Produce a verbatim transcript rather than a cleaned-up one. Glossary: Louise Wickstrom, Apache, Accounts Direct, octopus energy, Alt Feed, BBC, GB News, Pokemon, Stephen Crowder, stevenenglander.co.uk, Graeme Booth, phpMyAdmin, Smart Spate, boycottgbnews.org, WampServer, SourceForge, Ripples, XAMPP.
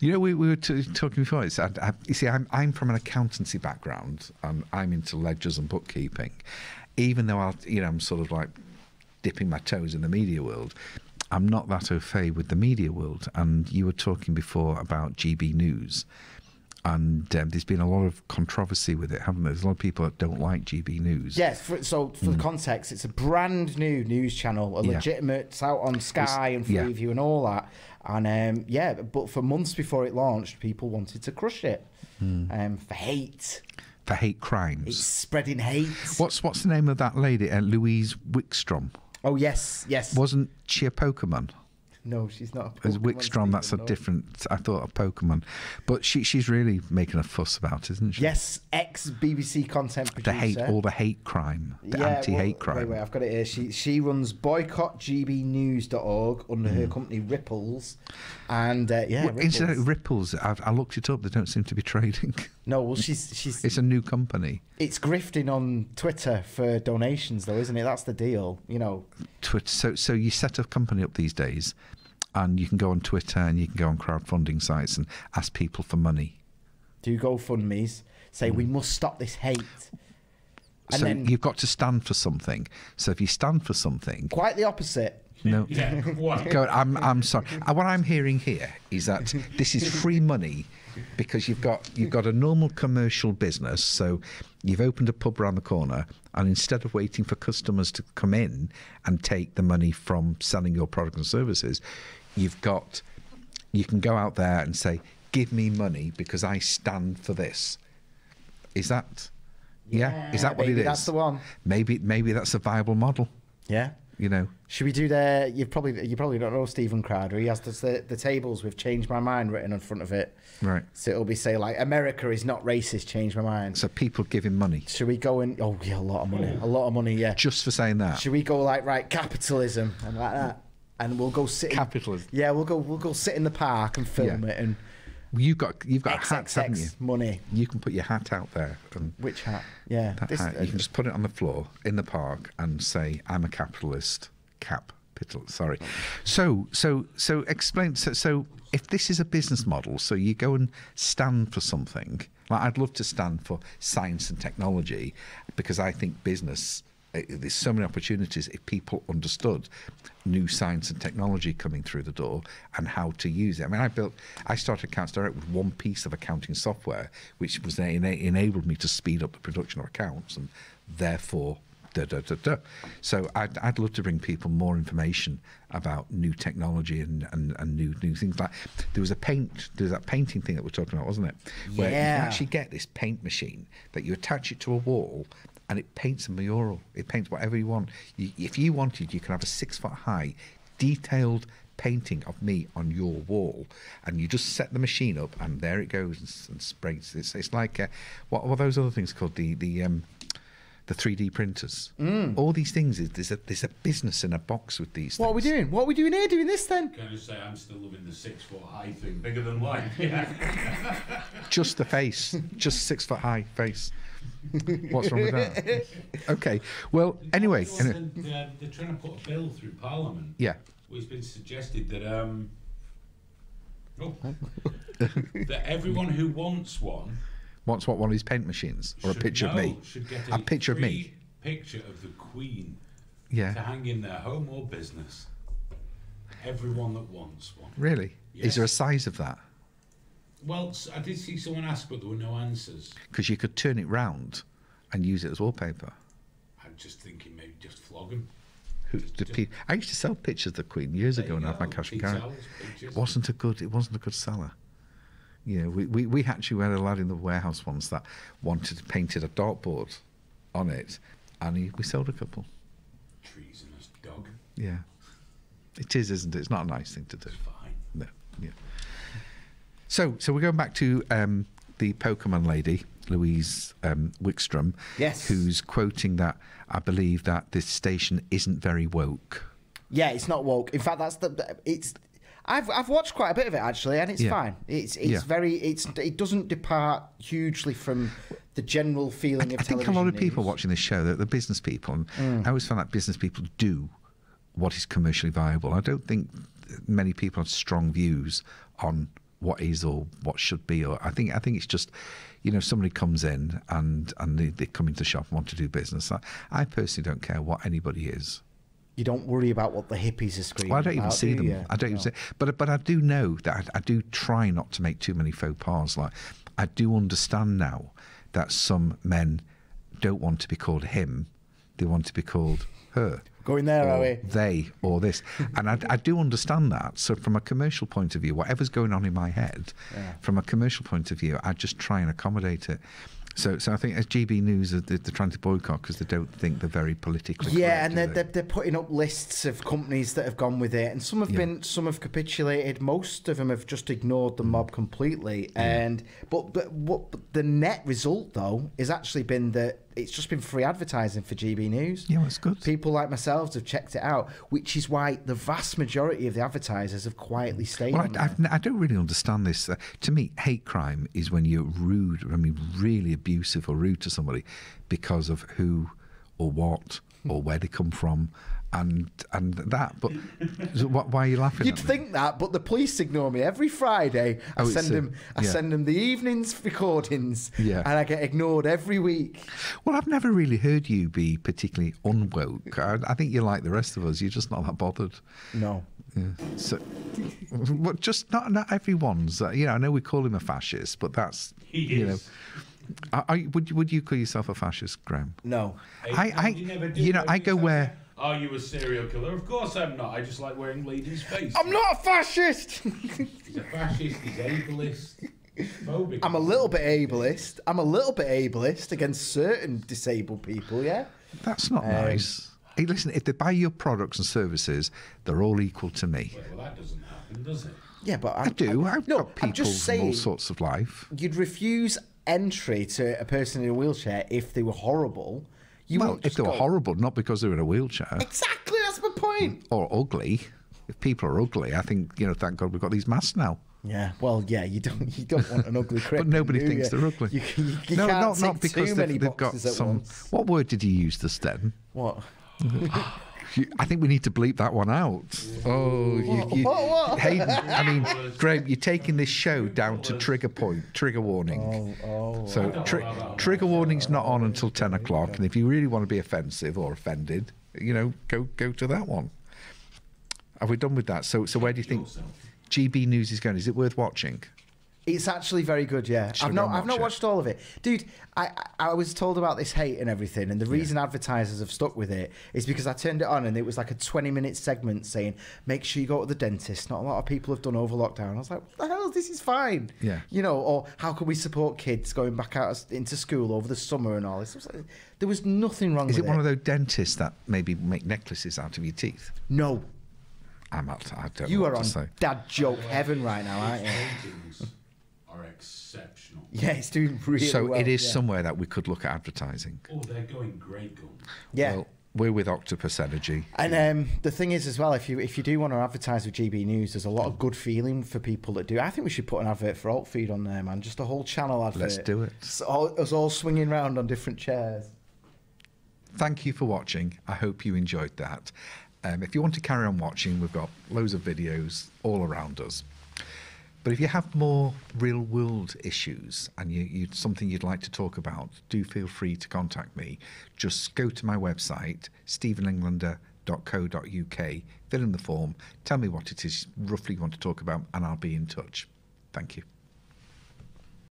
You know, we, we were t talking before. It's, I, I, you see, I'm, I'm from an accountancy background, and I'm into ledgers and bookkeeping. Even though I, you know, I'm sort of like dipping my toes in the media world, I'm not that au fait with the media world. And you were talking before about G B News, and um, there's been a lot of controversy with it, haven't there? There's a lot of people that don't like G B News. Yes, for, so for mm. the context, it's a brand new news channel, a yeah. legitimate, it's out on Sky it's, and Freeview yeah. and all that. And um, yeah, but for months before it launched, people wanted to crush it mm. um, for hate. For hate crimes. It's spreading hate. What's, what's the name of that lady, uh, Louise Wickstrom? Oh, yes, yes. Wasn't she a Pokemon? No, she's not. As Wickstrom, that's a no. different. I thought a Pokemon, but she she's really making a fuss about, it, isn't she? Yes, ex B B C content producer. The hate, all the hate crime, the yeah, anti-hate well, crime. Wait, wait, I've got it here. She she runs boycott G B news dot org under mm. her company Ripples, and uh, yeah, well, incidentally, Ripples. I've, I looked it up. They don't seem to be trading. No, well, she's she's. It's a new company. It's grifting on Twitter for donations, though, isn't it? That's the deal, you know. Twitter. So so you set a company up these days, and you can go on Twitter and you can go on crowdfunding sites and ask people for money. Do GoFundMes. Say, mm. we must stop this hate. And so then, you've got to stand for something. So if you stand for something... Quite the opposite. No. Yeah, go, I'm, I'm sorry. What I'm hearing here is that this is free money because you've got, you've got a normal commercial business. So you've opened a pub around the corner, and instead of waiting for customers to come in and take the money from selling your products and services... You've got, you can go out there and say, give me money because I stand for this. Is that, yeah? yeah is that what it is? That's the one. Maybe, maybe that's a viable model. Yeah. You know. Should we do the, you probably, you probably don't know Stephen Crowder. He has the, the tables with "Change My Mind" written on front of it. Right. So it'll be say like, America is not racist, change my mind. So people give him money. Should we go and, oh yeah, a lot of money. A lot of money, yeah. Just for saying that. Should we go like, right, capitalism and like that? And we'll go sit. Capitalism. In, yeah, we'll go. We'll go sit in the park and film yeah. it. And well, you've got you've got X, hats, X, haven't you? Money. You can put your hat out there. And which hat? Yeah, that this, hat. Uh, you can just put it on the floor in the park and say, "I'm a capitalist." Capital. Sorry. So so so explain. So, so if this is a business model, so you go and stand for something. Like I'd love to stand for science and technology because I think business. There's so many opportunities if people understood new science and technology coming through the door and how to use it. I mean, I built, I started Accounts Direct with one piece of accounting software, which was ena enabled me to speed up the production of accounts, and therefore, da da da da. So I'd, I'd love to bring people more information about new technology and, and, and new new things. Like there was a paint, there was that painting thing that we're talking about, wasn't it? Where yeah. you can actually get this paint machine that you attach it to a wall. And it paints a mural. It paints whatever you want. You, if you wanted, you could have a six-foot-high, detailed painting of me on your wall, and you just set the machine up, and there it goes and, and sprays. It's, it's like uh, what are those other things called? The the um, the three D printers. Mm. All these things is there's a there's a business in a box with these. What things. Are we doing? What are we doing here? Doing this then? Can I just say I'm still loving the six-foot-high thing, bigger than life. Yeah. Just the face, just six-foot-high face. What's wrong with that? Okay. Well, anyway, anyway. They're, they're trying to put a bill through Parliament. Yeah. Well, it's been suggested that um, oh, that everyone who wants one wants what one of these paint machines or should, a picture no, of me. Should get a, a picture of me. Picture of the Queen. Yeah. To hang in their home or business. Everyone that wants one. Really? Yes. Is there a size of that? Well, I did see someone ask, but there were no answers. Because you could turn it round and use it as wallpaper. I'm just thinking maybe just flog them. Who, just, the just, I used to sell pictures of the Queen years ago and have my cash and carry. It wasn't a good. It wasn't a good seller. You know, we, we we actually had a lad in the warehouse once that wanted painted a dartboard on it, and he, we sold a couple. Treasonous dog. Yeah, it is, isn't it? It's not a nice thing to do. It's fine. No. Yeah. So, so we're going back to um, the Pokemon lady, Louise um, Wickstrom, yes. who's quoting that, I believe, that this station isn't very woke. Yeah, it's not woke. In fact, that's the... It's. I've, I've watched quite a bit of it, actually, and it's yeah. fine. It's it's yeah. very... It's It doesn't depart hugely from the general feeling I, of I television I think a lot of news. people watching this show, they're, they're business people, and mm. I always find that business people do what is commercially viable. I don't think... many people have strong views on what is or what should be. Or I think I think it's just, you know, somebody comes in and and they, they come into the shop and want to do business. I, I personally don't care what anybody is. You don't worry about what the hippies are screaming. Well, I don't even about, see do them. I don't no. even see, but but I do know that I, I do try not to make too many faux pas. Like, I do understand now that some men don't want to be called him; they want to be called her. Going there, are we? They or this, and I, I do understand that. So, from a commercial point of view, whatever's going on in my head, yeah. from a commercial point of view, I just try and accommodate it. So, so I think as G B News, they're, they're trying to boycott because they don't think they're very politically. Yeah, correct, and they're, they? they're they're putting up lists of companies that have gone with it, and some have yeah. been, some have capitulated. Most of them have just ignored the mob completely. Yeah. And but but what but the net result though has actually been that it's just been free advertising for G B News. Yeah, that's good. People like myself have checked it out, which is why the vast majority of the advertisers have quietly stayed. Well, I, I, I don't really understand this. Uh, to me, hate crime is when you're rude, I mean, really abusive or rude to somebody because of who or what or where they come from. And and that, but so what, why are you laughing? You'd at think me? that, but the police ignore me every Friday. I oh, send them, a, I yeah. send them the evening's recordings, yeah. and I get ignored every week. Well, I've never really heard you be particularly unwoke. I, I think you're like the rest of us. You're just not that bothered. No. Yeah. So, but just not not everyone's. Uh, you know, I know we call him a fascist, but that's he you is. know. I, I, would would you call yourself a fascist, Graeme? No. I, I you, never do you know I go where. Are you a serial killer? Of course I'm not. I just like wearing ladies' faces. I'm not a fascist! He's a fascist, he's ableist, phobic. I'm a little bit ableist. I'm a little bit ableist against certain disabled people, yeah? That's not um, nice. Hey, listen, if they buy your products and services, they're all equal to me. Well, well that doesn't happen, does it? Yeah, but I... I do. I, I've no, got people from all sorts of life. You'd refuse entry to a person in a wheelchair if they were horrible. You well, if they were go... horrible, not because they were in a wheelchair. Exactly, that's my point. Or ugly. If people are ugly, I think, you know, thank God we've got these masks now. Yeah, well, yeah, you don't you don't want an ugly crip. But nobody thinks you? they're ugly. You, you, you no, can't not, not because too they've, many they've got some... Once. What word did you use this then? What? I think we need to bleep that one out. Oh, you, you, what, what? Hayden, I mean, Graeme, you're taking this show down to trigger point, trigger warning. Oh, oh, so tri trigger warning's not on until ten o'clock, and if you really want to be offensive or offended, you know, go go to that one. Are we done with that? So, so where do you think G B News is going? Is it worth watching? It's actually very good, yeah. Should I've not, I've not watched it. all of it, dude. I, I was told about this hate and everything, and the reason yeah. advertisers have stuck with it is because I turned it on and it was like a twenty-minute segment saying, "Make sure you go to the dentist." Not a lot of people have done over lockdown. I was like, "What the hell? This is fine." Yeah. You know, or how can we support kids going back out into school over the summer and all this? I was like, there was nothing wrong. Is with it one it. of those dentists that maybe make necklaces out of your teeth? No. I'm out. I don't. You know are what on to say. dad joke heaven right now, aren't you? Are exceptional. Yeah, it's doing really so well. So it is yeah. somewhere that we could look at advertising. Oh, they're going great guns. Yeah. Well, we're with Octopus Energy. And um, the thing is as well, if you if you do want to advertise with G B News, there's a lot of good feeling for people that do. I think we should put an advert for Alt Feed on there, man. Just a whole channel advert. Let's do it. It's all, us all swinging around on different chairs. Thank you for watching. I hope you enjoyed that. Um, if you want to carry on watching, we've got loads of videos all around us. But if you have more real-world issues and you, you, something you'd like to talk about, do feel free to contact me. Just go to my website, steven englander dot co dot U K, fill in the form, tell me what it is roughly you want to talk about, and I'll be in touch. Thank you.